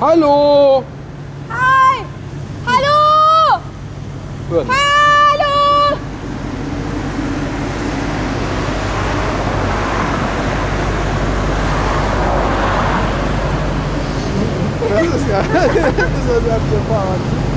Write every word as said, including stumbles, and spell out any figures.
Hallo! Hi! Hallo! Hören. Hallo! Das ist ja... Das ist ja der Fahrrad.